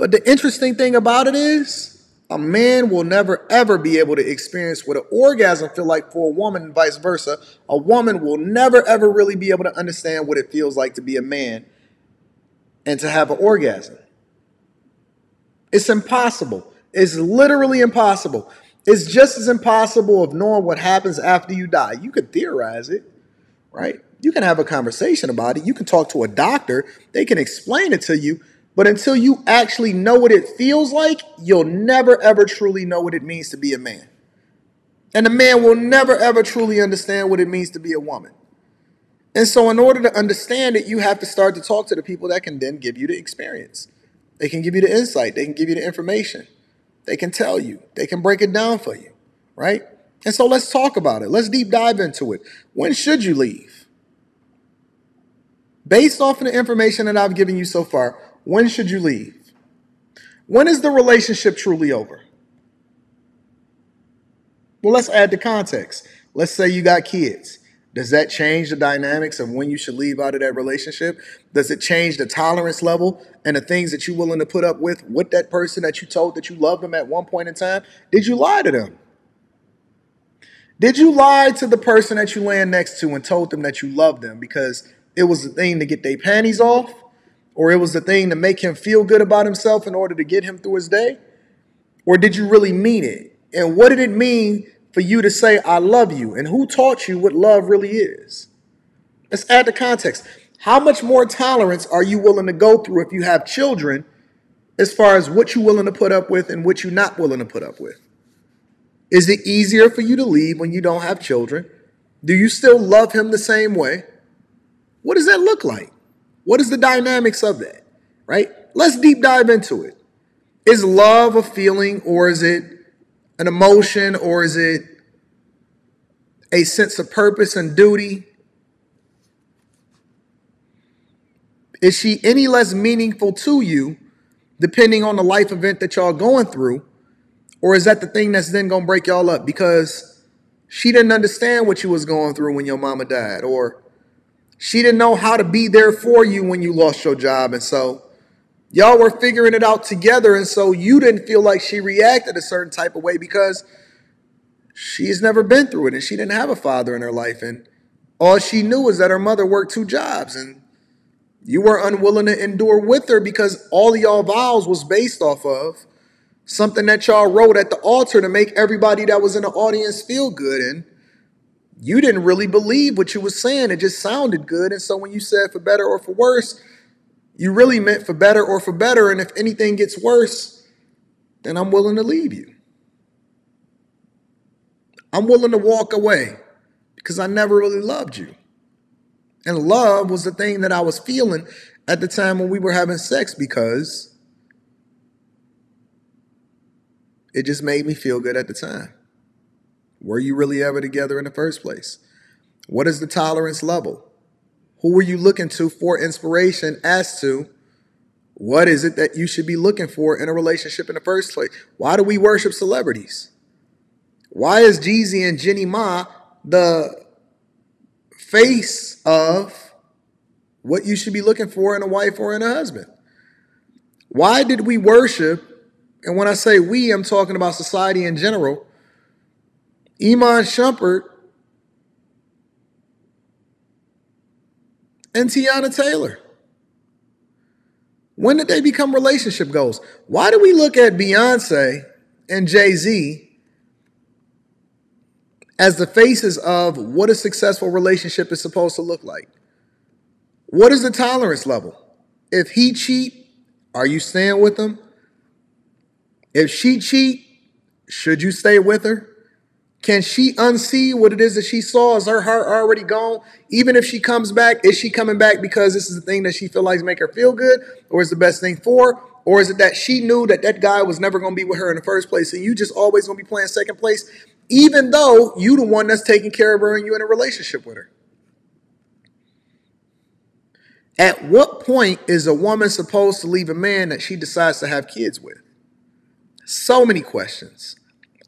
But the interesting thing about it is, a man will never, ever be able to experience what an orgasm feels like for a woman and vice versa. A woman will never, ever really be able to understand what it feels like to be a man and to have an orgasm. It's impossible. It's literally impossible. It's just as impossible of knowing what happens after you die. You could theorize it, right? You can have a conversation about it. You can talk to a doctor. They can explain it to you. But until you actually know what it feels like, you'll never, ever truly know what it means to be a man. And a man will never, ever truly understand what it means to be a woman. And so in order to understand it, you have to start to talk to the people that can then give you the experience. They can give you the insight. They can give you the information. They can tell you. They can break it down for you, right? And so let's talk about it. Let's deep dive into it. When should you leave? Based off of the information that I've given you so far, when should you leave? When is the relationship truly over? Well, let's add the context. Let's say you got kids. Does that change the dynamics of when you should leave out of that relationship? Does it change the tolerance level and the things that you're willing to put up with that person that you told that you loved them at one point in time? Did you lie to them? Did you lie to the person that you land next to and told them that you loved them because it was the thing to get their panties off, or it was the thing to make him feel good about himself in order to get him through his day? Or did you really mean it? And what did it mean for you to say, I love you? And who taught you what love really is? Let's add the context. How much more tolerance are you willing to go through if you have children as far as what you're willing to put up with and what you're not willing to put up with? Is it easier for you to leave when you don't have children? Do you still love him the same way? What does that look like? What is the dynamics of that, right? Let's deep dive into it. Is love a feeling, or is it an emotion, or is it a sense of purpose and duty? Is she any less meaningful to you depending on the life event that y'all going through? Or is that the thing that's then going to break y'all up because she didn't understand what you was going through when your mama died, or she didn't know how to be there for you when you lost your job, and so y'all were figuring it out together, and so you didn't feel like she reacted a certain type of way because she's never been through it, and she didn't have a father in her life, and all she knew was that her mother worked 2 jobs, and you were unwilling to endure with her because all of y'all vows was based off of something that y'all wrote at the altar to make everybody that was in the audience feel good, and you didn't really believe what you was saying. It just sounded good, and so when you said for better or for worse, you really meant for better or for better, and if anything gets worse, then I'm willing to leave you. I'm willing to walk away because I never really loved you. And love was the thing that I was feeling at the time when we were having sex because it just made me feel good at the time. Were you really ever together in the first place? What is the tolerance level? Who were you looking to for inspiration as to what is it that you should be looking for in a relationship in the first place? Why do we worship celebrities? Why is Jeezy and Jeannie Mai the face of what you should be looking for in a wife or in a husband? Why did we worship, and when I say we, I'm talking about society in general, Iman Shumpert and Teyana Taylor? When did they become relationship goals? Why do we look at Beyonce and Jay-Z as the faces of what a successful relationship is supposed to look like? What is the tolerance level? If he cheat, are you staying with him? If she cheat, should you stay with her? Can she unsee what it is that she saw? Is her heart already gone? Even if she comes back, is she coming back because this is the thing that she feels like make her feel good, or is the best thing for her? Or is it that she knew that that guy was never going to be with her in the first place, and you just always going to be playing second place, even though you the one that's taking care of her and you in a relationship with her? At what point is a woman supposed to leave a man that she decides to have kids with? So many questions.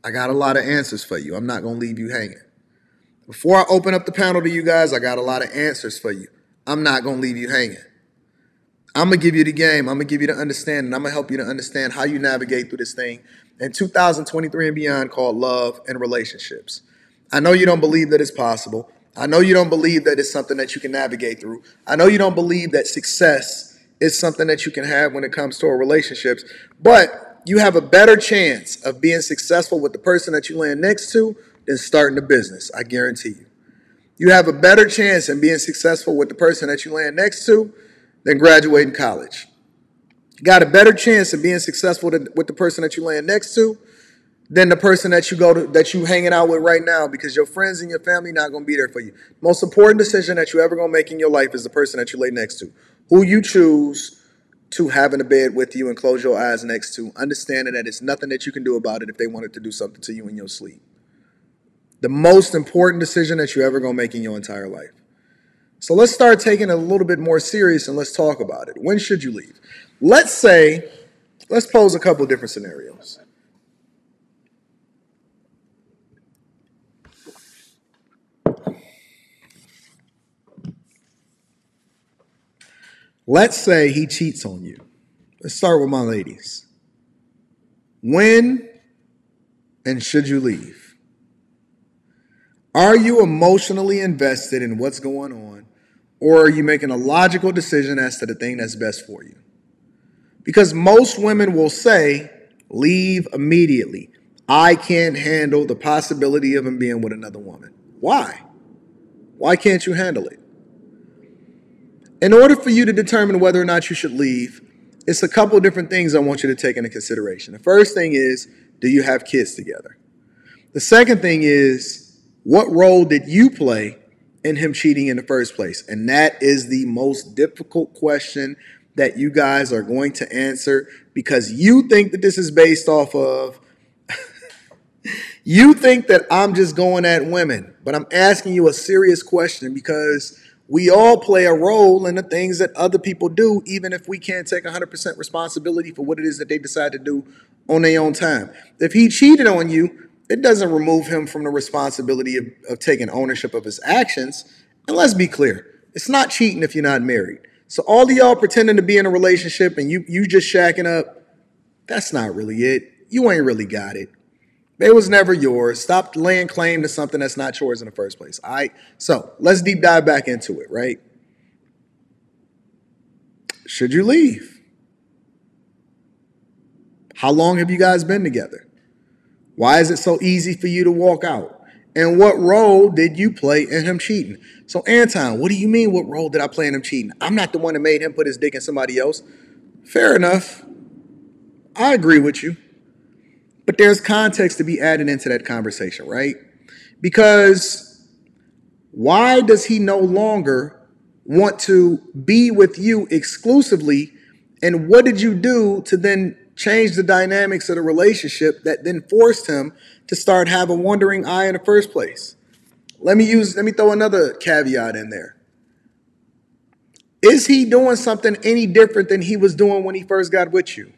I got a lot of answers for you. I'm not going to leave you hanging. Before I open up the panel to you guys, I got a lot of answers for you. I'm not going to leave you hanging. I'm going to give you the game. I'm going to give you the understanding. I'm going to help you to understand how you navigate through this thing in 2023 and beyond called love and relationships. I know you don't believe that it's possible. I know you don't believe that it's something that you can navigate through. I know you don't believe that success is something that you can have when it comes to relationships, but you have a better chance of being successful with the person that you land next to than starting a business, I guarantee you. You have a better chance in being successful with the person that you land next to than graduating college. You got a better chance of being successful with the person that you land next to than the person that you go to, that you hanging out with right now, because your friends and your family not going to be there for you. Most important decision that you ever going to make in your life is the person that you lay next to, who you choose to have in the bed with you and close your eyes next to, understanding that it's nothing that you can do about it if they wanted to do something to you in your sleep. The most important decision that you ever going to make in your entire life. So let's start taking it a little bit more serious and let's talk about it. When should you leave? Let's pose a couple different scenarios. Let's say he cheats on you. Let's start with my ladies. When and should you leave? Are you emotionally invested in what's going on? Or are you making a logical decision as to the thing that's best for you? Because most women will say, leave immediately. I can't handle the possibility of him being with another woman. Why? Why can't you handle it? In order for you to determine whether or not you should leave, it's a couple of different things I want you to take into consideration. The first thing is, do you have kids together? The second thing is, what role did you play in him cheating in the first place? And that is the most difficult question that you guys are going to answer, because you think that this is based off of, you think that I'm just going at women, but I'm asking you a serious question, because we all play a role in the things that other people do, even if we can't take 100% responsibility for what it is that they decide to do on their own time. If he cheated on you, it doesn't remove him from the responsibility of taking ownership of his actions. And let's be clear, it's not cheating if you're not married. So all of y'all pretending to be in a relationship and you just shacking up, that's not really it. You ain't really got it. They was never yours. Stop laying claim to something that's not yours in the first place. All right. So let's deep dive back into it, right? Should you leave? How long have you guys been together? Why is it so easy for you to walk out? And what role did you play in him cheating? So, Anton, what do you mean what role did I play in him cheating? I'm not the one that made him put his dick in somebody else. Fair enough. I agree with you. But there's context to be added into that conversation, right? Because why does he no longer want to be with you exclusively? And what did you do to then change the dynamics of the relationship that then forced him to start having a wandering eye in the first place? Let me throw another caveat in there. Is he doing something any different than he was doing when he first got with you?